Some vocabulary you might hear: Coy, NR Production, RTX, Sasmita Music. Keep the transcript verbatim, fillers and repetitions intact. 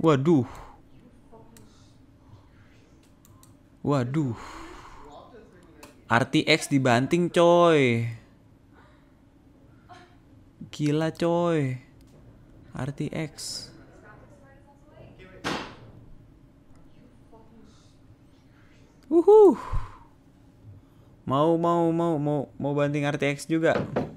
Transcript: Waduh. Waduh. R T X dibanting, coy. Gila, coy. R T X. Uhuh. Mau mau mau mau mau banting R T X juga.